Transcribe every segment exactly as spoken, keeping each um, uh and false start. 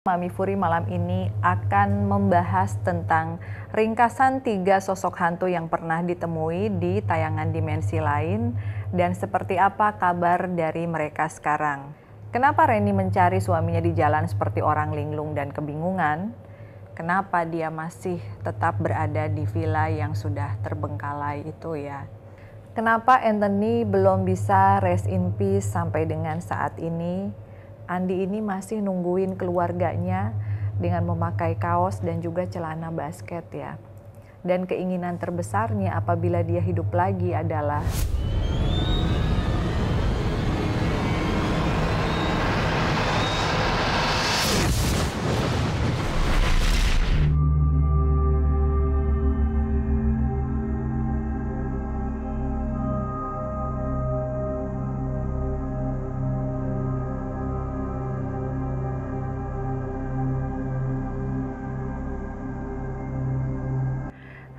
Mami Furi malam ini akan membahas tentang ringkasan tiga sosok hantu yang pernah ditemui di tayangan Dimensi Lain dan seperti apa kabar dari mereka sekarang. Kenapa Reni mencari suaminya di jalan seperti orang linglung dan kebingungan? Kenapa dia masih tetap berada di villa yang sudah terbengkalai itu ya? Kenapa Anthony belum bisa rest in peace sampai dengan saat ini? Andi ini masih nungguin keluarganya dengan memakai kaos dan juga celana basket ya. Dan keinginan terbesarnya apabila dia hidup lagi adalah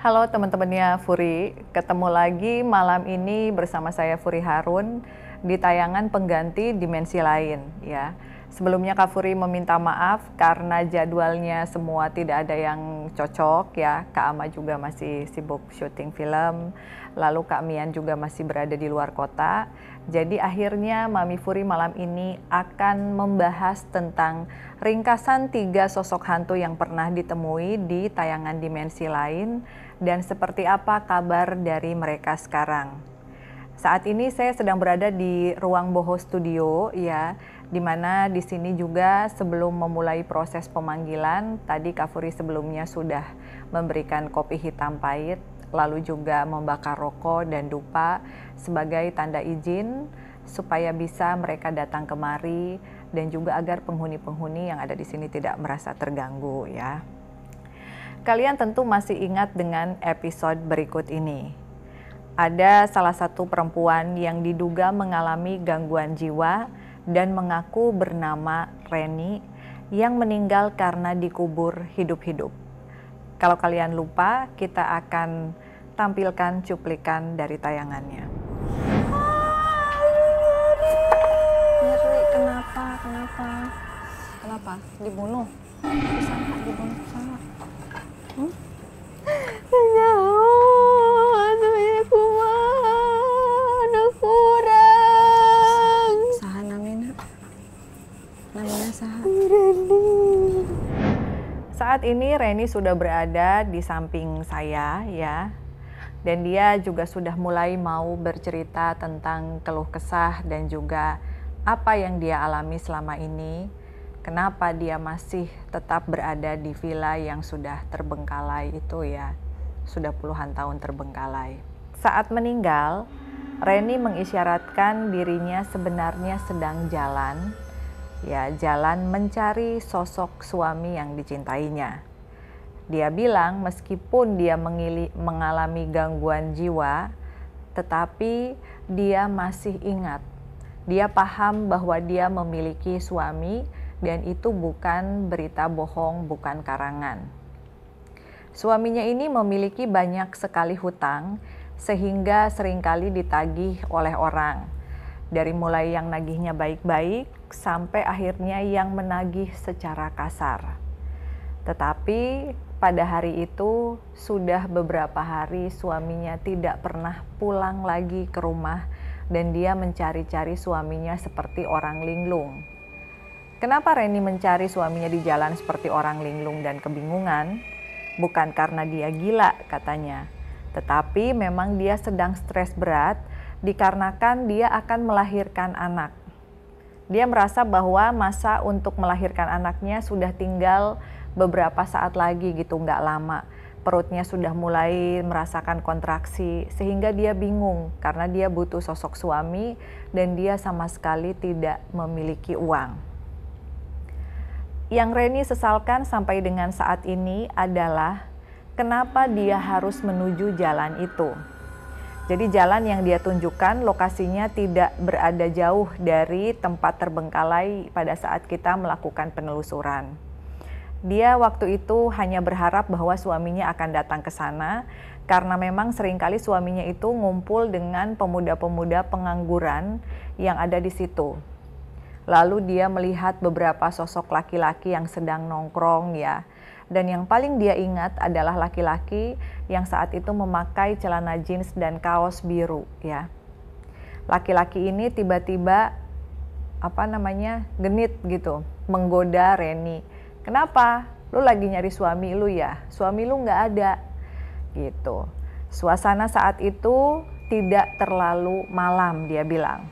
Halo teman-temannya Furi, ketemu lagi malam ini bersama saya Furi Harun di tayangan pengganti Dimensi Lain ya. Sebelumnya Kak Furi meminta maaf karena jadwalnya semua tidak ada yang cocok ya. Kak Ama juga masih sibuk syuting film, lalu Kak Mian juga masih berada di luar kota. Jadi akhirnya Mami Furi malam ini akan membahas tentang ringkasan tiga sosok hantu yang pernah ditemui di tayangan Dimensi Lain dan seperti apa kabar dari mereka sekarang. Saat ini saya sedang berada di ruang Boho Studio ya, dimana di sini juga sebelum memulai proses pemanggilan tadi Kak Furi sebelumnya sudah memberikan kopi hitam pahit, lalu juga membakar rokok dan dupa sebagai tanda izin supaya bisa mereka datang kemari dan juga agar penghuni-penghuni yang ada di sini tidak merasa terganggu ya. Kalian tentu masih ingat dengan episode berikut ini. Ada salah satu perempuan yang diduga mengalami gangguan jiwa dan mengaku bernama Reni yang meninggal karena dikubur hidup-hidup. Kalau kalian lupa, kita akan tampilkan cuplikan dari tayangannya. Reni, kenapa? Kenapa? Kenapa? Dibunuh? Sama, dibunuh sama. Hmm? Jauh, aduhnya kumah, aduh kurang. Saha namina, namina saha. Reni. Saat ini Reni sudah berada di samping saya ya. Dan dia juga sudah mulai mau bercerita tentang keluh kesah dan juga apa yang dia alami selama ini. Kenapa dia masih tetap berada di villa yang sudah terbengkalai itu ya, sudah puluhan tahun terbengkalai. Saat meninggal, Reni mengisyaratkan dirinya sebenarnya sedang jalan, ya jalan mencari sosok suami yang dicintainya. Dia bilang meskipun dia mengalami gangguan jiwa, tetapi dia masih ingat. Dia paham bahwa dia memiliki suami, dan itu bukan berita bohong, bukan karangan. Suaminya ini memiliki banyak sekali hutang, sehingga seringkali ditagih oleh orang. Dari mulai yang nagihnya baik-baik, sampai akhirnya yang menagih secara kasar. Tetapi pada hari itu, sudah beberapa hari suaminya tidak pernah pulang lagi ke rumah, dan dia mencari-cari suaminya seperti orang linglung. Kenapa Reni mencari suaminya di jalan seperti orang linglung dan kebingungan? Bukan karena dia gila katanya, tetapi memang dia sedang stres berat dikarenakan dia akan melahirkan anak. Dia merasa bahwa masa untuk melahirkan anaknya sudah tinggal beberapa saat lagi gitu, nggak lama. Perutnya sudah mulai merasakan kontraksi sehingga dia bingung karena dia butuh sosok suami dan dia sama sekali tidak memiliki uang. Yang Reni sesalkan sampai dengan saat ini adalah kenapa dia harus menuju jalan itu. Jadi jalan yang dia tunjukkan lokasinya tidak berada jauh dari tempat terbengkalai pada saat kita melakukan penelusuran. Dia waktu itu hanya berharap bahwa suaminya akan datang ke sana karena memang seringkali suaminya itu ngumpul dengan pemuda-pemuda pengangguran yang ada di situ. Lalu dia melihat beberapa sosok laki-laki yang sedang nongkrong ya. Dan yang paling dia ingat adalah laki-laki yang saat itu memakai celana jeans dan kaos biru ya. Laki-laki ini tiba-tiba apa namanya genit gitu, menggoda Reni. Kenapa? Lu lagi nyari suami lu ya? Suami lu nggak ada gitu. Suasana saat itu tidak terlalu malam, dia bilang.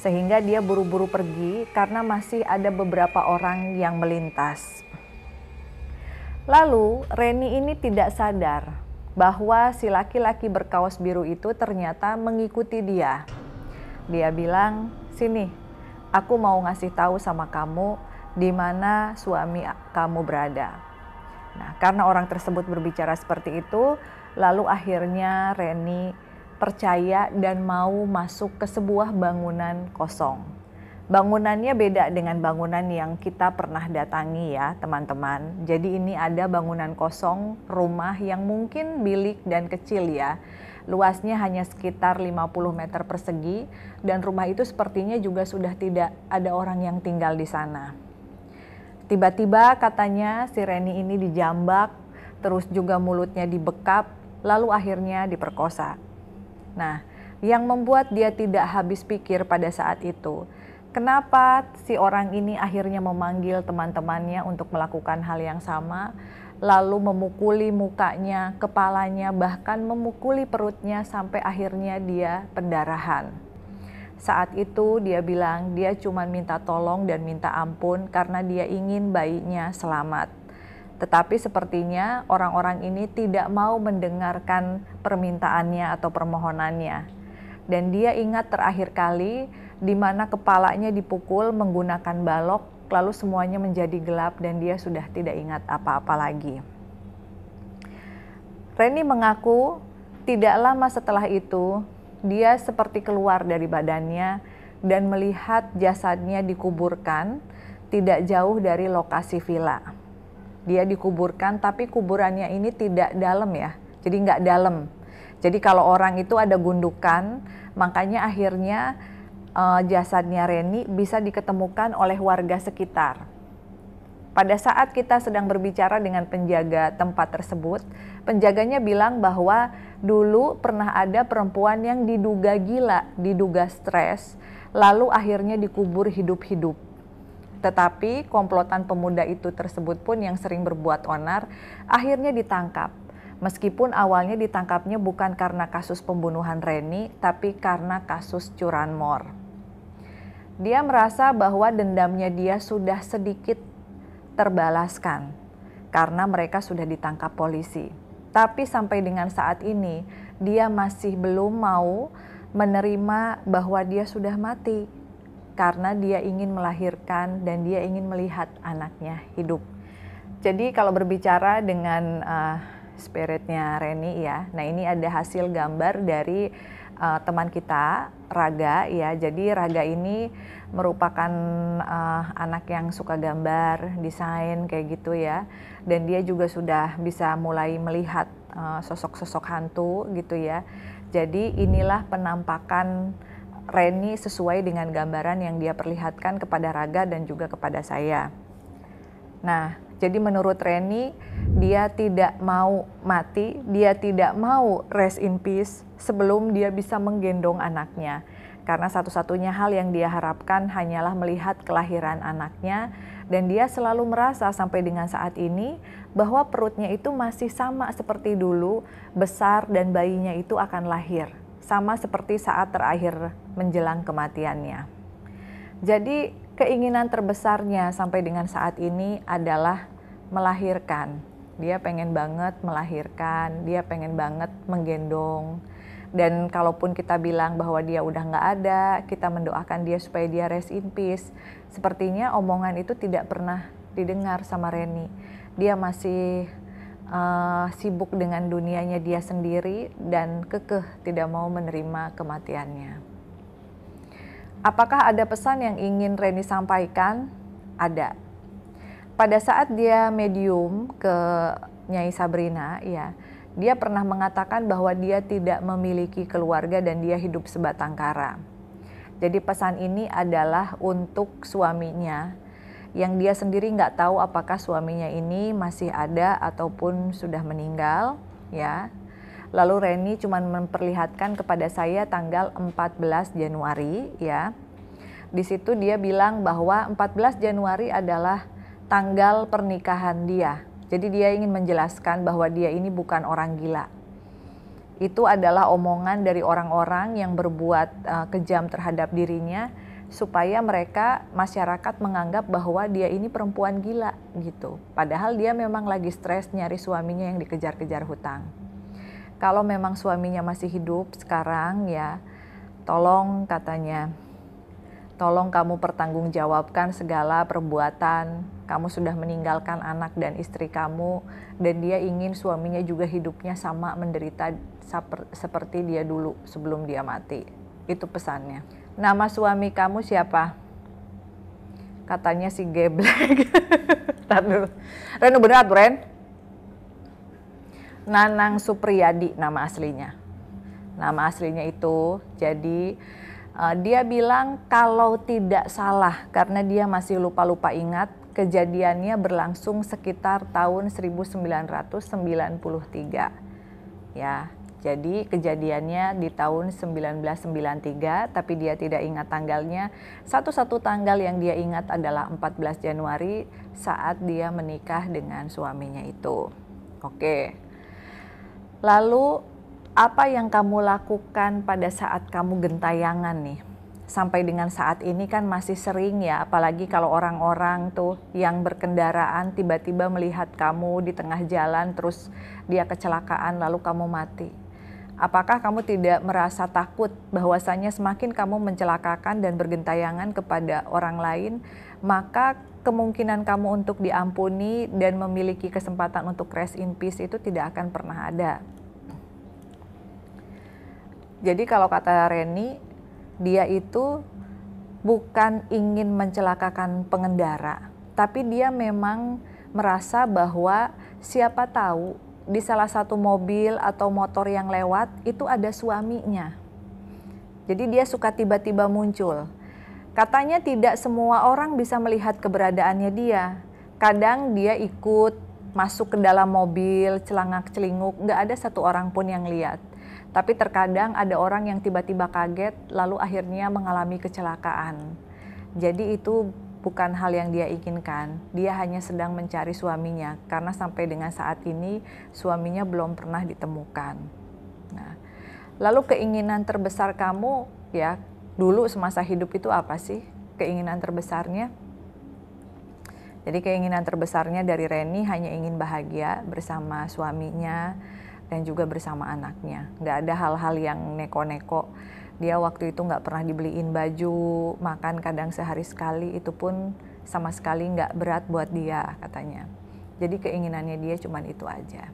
Sehingga dia buru-buru pergi karena masih ada beberapa orang yang melintas. Lalu Reni ini tidak sadar bahwa si laki-laki berkaos biru itu ternyata mengikuti dia. Dia bilang, "Sini, aku mau ngasih tahu sama kamu di mana suami kamu berada." Nah, karena orang tersebut berbicara seperti itu, lalu akhirnya Reni percaya dan mau masuk ke sebuah bangunan kosong. Bangunannya beda dengan bangunan yang kita pernah datangi ya, teman-teman. Jadi ini ada bangunan kosong, rumah yang mungkin bilik dan kecil ya. Luasnya hanya sekitar lima puluh meter persegi dan rumah itu sepertinya juga sudah tidak ada orang yang tinggal di sana. Tiba-tiba katanya si Reni ini dijambak, terus juga mulutnya dibekap, lalu akhirnya diperkosa. Nah, yang membuat dia tidak habis pikir pada saat itu, kenapa si orang ini akhirnya memanggil teman-temannya untuk melakukan hal yang sama, lalu memukuli mukanya, kepalanya, bahkan memukuli perutnya sampai akhirnya dia pendarahan. Saat itu dia bilang dia cuma minta tolong dan minta ampun karena dia ingin bayinya selamat. Tetapi sepertinya orang-orang ini tidak mau mendengarkan permintaannya atau permohonannya. Dan dia ingat terakhir kali di mana kepalanya dipukul menggunakan balok, lalu semuanya menjadi gelap dan dia sudah tidak ingat apa-apa lagi. Reni mengaku tidak lama setelah itu, dia seperti keluar dari badannya dan melihat jasadnya dikuburkan tidak jauh dari lokasi villa. Dia dikuburkan, tapi kuburannya ini tidak dalam ya, jadi nggak dalam. Jadi kalau orang itu ada gundukan, makanya akhirnya eh, jasadnya Reni bisa diketemukan oleh warga sekitar. Pada saat kita sedang berbicara dengan penjaga tempat tersebut, penjaganya bilang bahwa dulu pernah ada perempuan yang diduga gila, diduga stres, lalu akhirnya dikubur hidup-hidup. Tetapi komplotan pemuda itu tersebut pun yang sering berbuat onar akhirnya ditangkap. Meskipun awalnya ditangkapnya bukan karena kasus pembunuhan Reni, tapi karena kasus curanmor. Dia merasa bahwa dendamnya dia sudah sedikit terbalaskan karena mereka sudah ditangkap polisi. Tapi sampai dengan saat ini dia masih belum mau menerima bahwa dia sudah mati. Karena dia ingin melahirkan dan dia ingin melihat anaknya hidup. Jadi kalau berbicara dengan uh, spiritnya Reni ya, nah ini ada hasil gambar dari uh, teman kita Raga ya. Jadi Raga ini merupakan uh, anak yang suka gambar, desain kayak gitu ya. Dan dia juga sudah bisa mulai melihat uh, sosok-sosok hantu gitu ya. Jadi inilah penampakan Reni sesuai dengan gambaran yang dia perlihatkan kepada Raga dan juga kepada saya. Nah, jadi menurut Reni, dia tidak mau mati, dia tidak mau rest in peace sebelum dia bisa menggendong anaknya. Karena satu-satunya hal yang dia harapkan hanyalah melihat kelahiran anaknya, dan dia selalu merasa sampai dengan saat ini bahwa perutnya itu masih sama seperti dulu, besar dan bayinya itu akan lahir. Sama seperti saat terakhir menjelang kematiannya. Jadi keinginan terbesarnya sampai dengan saat ini adalah melahirkan. Dia pengen banget melahirkan, dia pengen banget menggendong. Dan kalaupun kita bilang bahwa dia udah nggak ada, kita mendoakan dia supaya dia rest in peace. Sepertinya omongan itu tidak pernah didengar sama Reni. Dia masih Uh, sibuk dengan dunianya dia sendiri dan kekeh tidak mau menerima kematiannya. Apakah ada pesan yang ingin Reni sampaikan? Ada. Pada saat dia medium ke Nyai Sabrina, ya, dia pernah mengatakan bahwa dia tidak memiliki keluarga dan dia hidup sebatang kara. Jadi pesan ini adalah untuk suaminya, yang dia sendiri nggak tahu apakah suaminya ini masih ada ataupun sudah meninggal, ya. Lalu Reni cuma memperlihatkan kepada saya tanggal empat belas Januari, ya. Di situ dia bilang bahwa empat belas Januari adalah tanggal pernikahan dia. Jadi dia ingin menjelaskan bahwa dia ini bukan orang gila. Itu adalah omongan dari orang-orang yang berbuat uh, kejam terhadap dirinya supaya mereka, masyarakat menganggap bahwa dia ini perempuan gila gitu. Padahal dia memang lagi stres nyari suaminya yang dikejar-kejar hutang. Kalau memang suaminya masih hidup sekarang ya, tolong katanya, tolong kamu pertanggungjawabkan segala perbuatan. Kamu sudah meninggalkan anak dan istri kamu, dan dia ingin suaminya juga hidupnya sama menderita seperti dia dulu sebelum dia mati. Itu pesannya. Nama suami kamu siapa? Katanya si Geblek. Ren, beneran tuh Ren? Nanang Supriyadi nama aslinya. Nama aslinya itu, jadi uh, dia bilang kalau tidak salah, karena dia masih lupa-lupa ingat, kejadiannya berlangsung sekitar tahun seribu sembilan ratus sembilan puluh tiga. Ya, jadi kejadiannya di tahun seribu sembilan ratus sembilan puluh tiga, tapi dia tidak ingat tanggalnya. Satu-satu tanggal yang dia ingat adalah empat belas Januari saat dia menikah dengan suaminya itu. Oke. Lalu apa yang kamu lakukan pada saat kamu gentayangan nih? Sampai dengan saat ini kan masih sering ya, apalagi kalau orang-orang tuh yang berkendaraan tiba-tiba melihat kamu di tengah jalan terus dia kecelakaan lalu kamu mati. Apakah kamu tidak merasa takut bahwasanya semakin kamu mencelakakan dan bergentayangan kepada orang lain, maka kemungkinan kamu untuk diampuni dan memiliki kesempatan untuk rest in peace itu tidak akan pernah ada. Jadi kalau kata Reni, dia itu bukan ingin mencelakakan pengendara, tapi dia memang merasa bahwa siapa tahu di salah satu mobil atau motor yang lewat itu ada suaminya. Jadi dia suka tiba-tiba muncul. Katanya tidak semua orang bisa melihat keberadaannya dia. Kadang dia ikut masuk ke dalam mobil, celangak-celinguk, nggak ada satu orang pun yang lihat. Tapi terkadang ada orang yang tiba-tiba kaget lalu akhirnya mengalami kecelakaan. Jadi itu bukan hal yang dia inginkan. Dia hanya sedang mencari suaminya karena sampai dengan saat ini suaminya belum pernah ditemukan. Nah, lalu keinginan terbesar kamu ya dulu semasa hidup itu apa sih? Keinginan terbesarnya? Jadi keinginan terbesarnya dari Reni hanya ingin bahagia bersama suaminya dan juga bersama anaknya. Nggak ada hal-hal yang neko-neko. Dia waktu itu nggak pernah dibeliin baju, makan kadang sehari sekali, itu pun sama sekali nggak berat buat dia katanya. Jadi keinginannya dia cuman itu aja.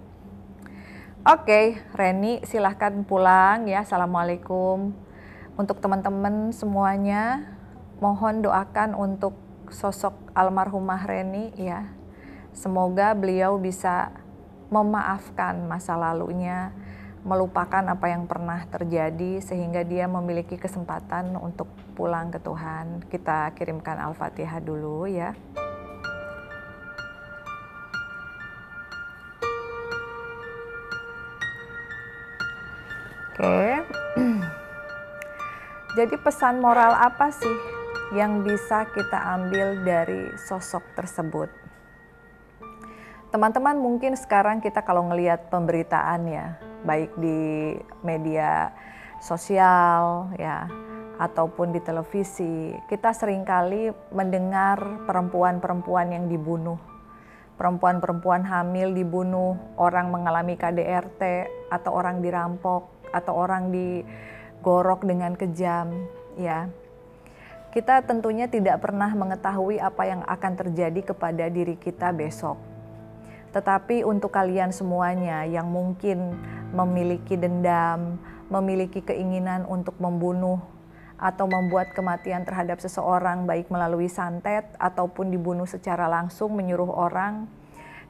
Oke, Reni silahkan pulang ya. Assalamualaikum. Untuk teman-teman semuanya, mohon doakan untuk sosok almarhumah Reni ya. Semoga beliau bisa memaafkan masa lalunya, melupakan apa yang pernah terjadi sehingga dia memiliki kesempatan untuk pulang ke Tuhan. Kita kirimkan Al-Fatihah dulu ya. Oke. Jadi pesan moral apa sih yang bisa kita ambil dari sosok tersebut? Teman-teman mungkin sekarang kita kalau ngelihat pemberitaan ya, baik di media sosial ya, ataupun di televisi, kita seringkali mendengar perempuan-perempuan yang dibunuh. Perempuan-perempuan hamil dibunuh, orang mengalami K D R T, atau orang dirampok, atau orang digorok dengan kejam ya. Kita tentunya tidak pernah mengetahui apa yang akan terjadi kepada diri kita besok. Tetapi untuk kalian semuanya yang mungkin memiliki dendam, memiliki keinginan untuk membunuh atau membuat kematian terhadap seseorang baik melalui santet ataupun dibunuh secara langsung menyuruh orang,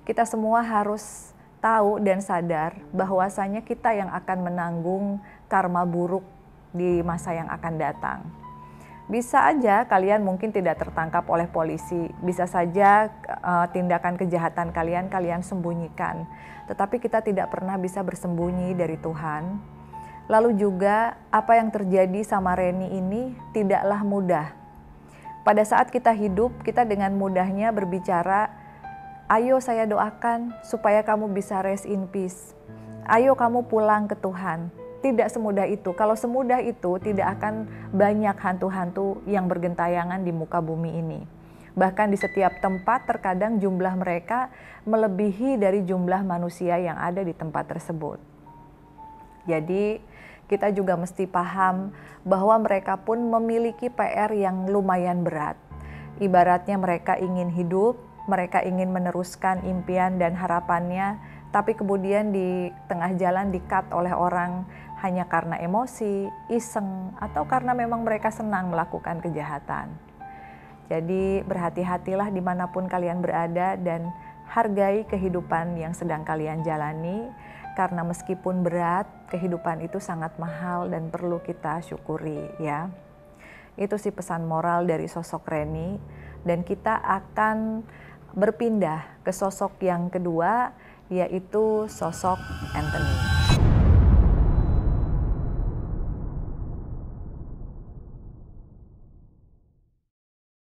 kita semua harus tahu dan sadar bahwasanya kita yang akan menanggung karma buruk di masa yang akan datang. Bisa aja kalian mungkin tidak tertangkap oleh polisi, bisa saja uh, tindakan kejahatan kalian, kalian sembunyikan. Tetapi kita tidak pernah bisa bersembunyi dari Tuhan. Lalu juga apa yang terjadi sama Reni ini tidaklah mudah. Pada saat kita hidup, kita dengan mudahnya berbicara, ayo saya doakan supaya kamu bisa rest in peace. Ayo kamu pulang ke Tuhan. Tidak semudah itu. Kalau semudah itu, tidak akan banyak hantu-hantu yang bergentayangan di muka bumi ini. Bahkan di setiap tempat, terkadang jumlah mereka melebihi dari jumlah manusia yang ada di tempat tersebut. Jadi, kita juga mesti paham bahwa mereka pun memiliki P R yang lumayan berat. Ibaratnya mereka ingin hidup, mereka ingin meneruskan impian dan harapannya, tapi kemudian di tengah jalan di-cut oleh orang hanya karena emosi, iseng, atau karena memang mereka senang melakukan kejahatan. Jadi berhati-hatilah dimanapun kalian berada dan hargai kehidupan yang sedang kalian jalani, karena meskipun berat, kehidupan itu sangat mahal dan perlu kita syukuri, ya. Itu sih pesan moral dari sosok Reni, dan kita akan berpindah ke sosok yang kedua, yaitu sosok Anthony.